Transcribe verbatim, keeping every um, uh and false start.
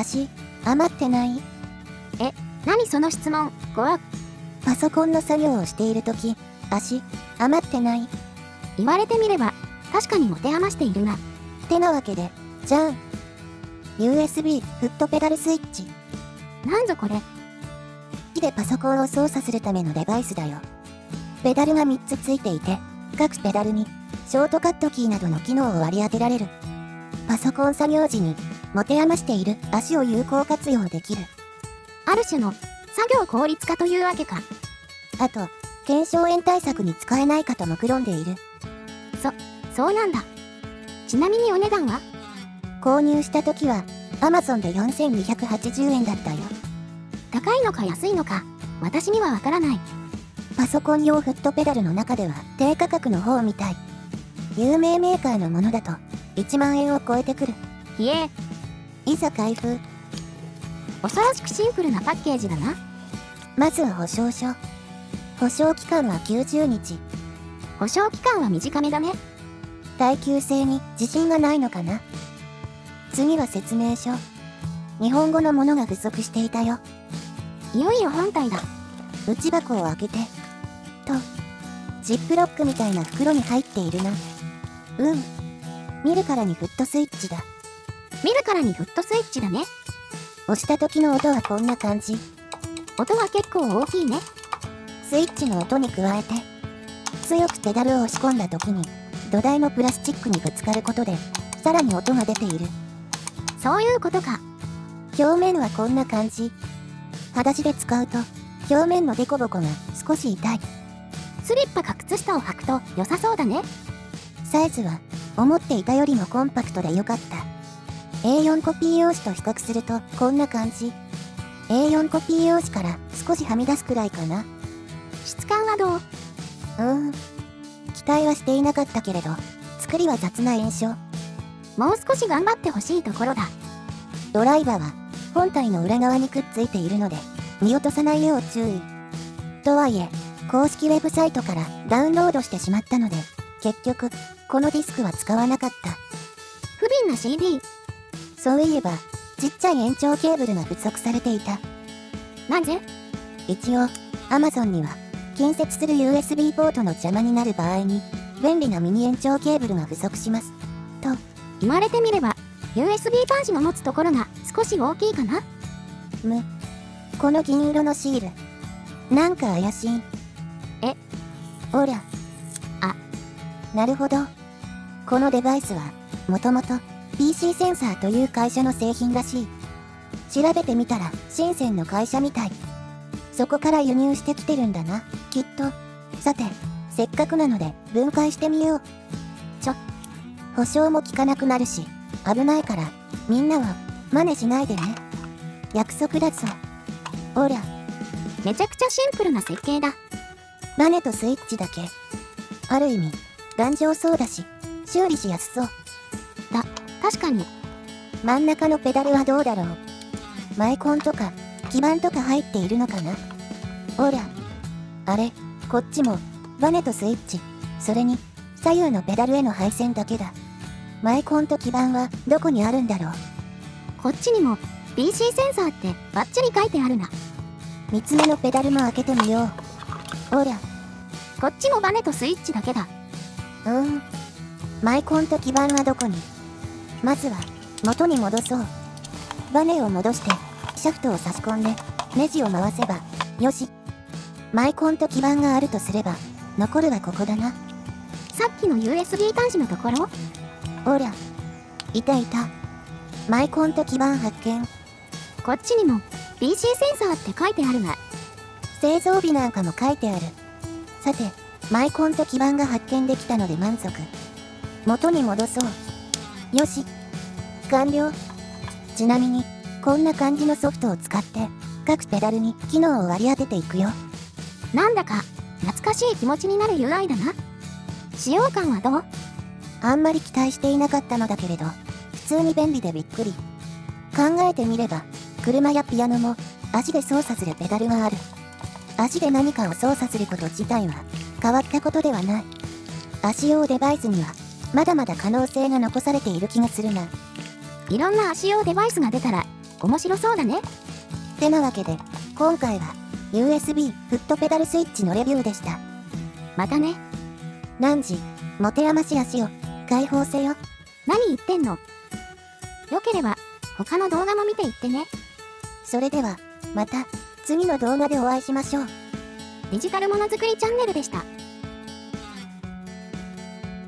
足、余ってない？え、何その質問、怖っ。パソコンの作業をしているとき、足、余ってない？言われてみれば、確かに持て余しているな。ってなわけで、じゃん。ユーエスビー フットペダルスイッチ。なんぞこれ。木でパソコンを操作するためのデバイスだよ。ペダルがみっつついていて、各ペダルに、ショートカットキーなどの機能を割り当てられる。パソコン作業時に、持て余している足を有効活用できる。ある種の、作業効率化というわけか。あと、腱鞘炎対策に使えないかと目論んでいる。そ、そうなんだ。ちなみにお値段は？購入した時は、Amazon でよんせんにひゃくはちじゅうえんだったよ。高いのか安いのか、私にはわからない。パソコン用フットペダルの中では低価格の方みたい。有名メーカーのものだといちまんえんを超えてくる。ひえー。いざ開封。恐ろしくシンプルなパッケージだな。まずは保証書。保証期間はきゅうじゅうにち。保証期間は短めだね。耐久性に自信がないのかな。次は説明書。日本語のものが不足していたよ。いよいよ本体だ。内箱を開けて。と、ジップロックみたいな袋に入っているな。うん。見るからにフットスイッチだ。見るからにフットスイッチだね。押した時の音はこんな感じ。音は結構大きいね。スイッチの音に加えて、強くペダルを押し込んだ時に、土台のプラスチックにぶつかることで、さらに音が出ている。そういうことか。表面はこんな感じ。裸足で使うと、表面のデコボコが少し痛い。スリッパか靴下を履くと良さそうだね。サイズは思っていたよりもコンパクトで良かった。エーよん コピー用紙と比較するとこんな感じ。エーよん コピー用紙から少しはみ出すくらいかな。質感はどう？うーん。期待はしていなかったけれど、作りは雑な印象。もう少し頑張ってほしいところだ。ドライバーは本体の裏側にくっついているので、見落とさないよう注意。とはいえ、公式ウェブサイトからダウンロードしてしまったので、結局、このディスクは使わなかった。不憫な シーディー。そういえば、ちっちゃい延長ケーブルが付属されていた。なぜ？一応、Amazon には、近接する ユーエスビー ポートの邪魔になる場合に、便利なミニ延長ケーブルが付属します。と、言われてみれば、ユーエスビー 端子の持つところが少し大きいかな？む。この銀色のシール。なんか怪しい。え？ほら。あ。なるほど。このデバイスは、もともと ピーシー センサーという会社の製品らしい。調べてみたら、深センの会社みたい。そこから輸入してきてるんだな、きっと。さて、せっかくなので分解してみよう。ちょ。保証も効かなくなるし、危ないから、みんなは、真似しないでね。約束だぞ。ほら。めちゃくちゃシンプルな設計だ。バネとスイッチだけ。ある意味、頑丈そうだし、修理しやすそう。だ、確かに。真ん中のペダルはどうだろう。マイコンとか、基板とか入っているのかな。ほら。あれ、こっちも、バネとスイッチ。それに、左右のペダルへの配線だけだ。マイコンと基板は、どこにあるんだろう。こっちにも、ピーシー センサーって、バッチリ書いてあるな。三つ目のペダルも開けてみよう。ほら。こっちもバネとスイッチだけだ。うーん。マイコンと基板はどこに？まずは、元に戻そう。バネを戻して、シャフトを差し込んで、ネジを回せば、よし。マイコンと基板があるとすれば、残るはここだな。さっきの ユーエスビー 端子のところ？ほら。いたいた。マイコンと基板発見。こっちにも、ピーシー センサーって書いてあるが、製造日なんかも書いてある。さて、マイコンと基板が発見できたので満足。元に戻そう。よし。完了。ちなみに、こんな感じのソフトを使って、各ペダルに機能を割り当てていくよ。なんだか、懐かしい気持ちになる ユーアイ だな。使用感はどう？あんまり期待していなかったのだけれど、普通に便利でびっくり。考えてみれば、車やピアノも、足で操作するペダルがある。足で何かを操作すること自体は変わったことではない。足用デバイスにはまだまだ可能性が残されている気がするな。いろんな足用デバイスが出たら面白そうだね。ってなわけで、今回は ユーエスビー フットペダルスイッチのレビューでした。またね。何時、持て余し足を解放せよ。何言ってんの。良ければ他の動画も見ていってね。それではまた次の動画でお会いしましょう。デジタルものづくりチャンネルでした。